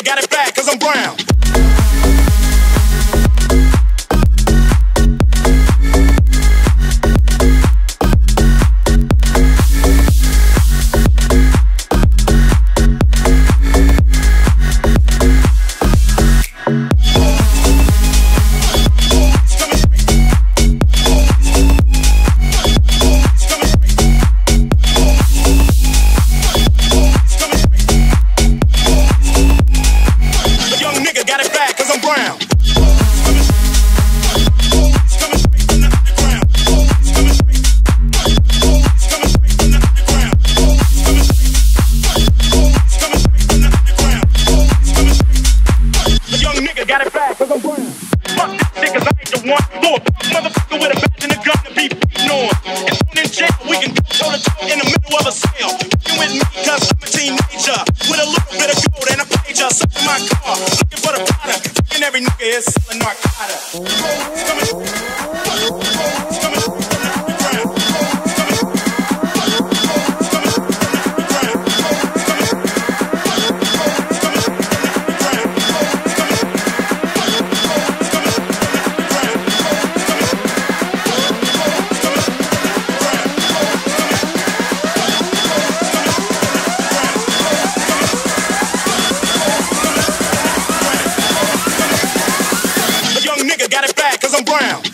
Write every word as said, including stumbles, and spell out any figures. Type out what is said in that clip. nigga got it bad, cause I'm brown. Got it back, cause I'm brown.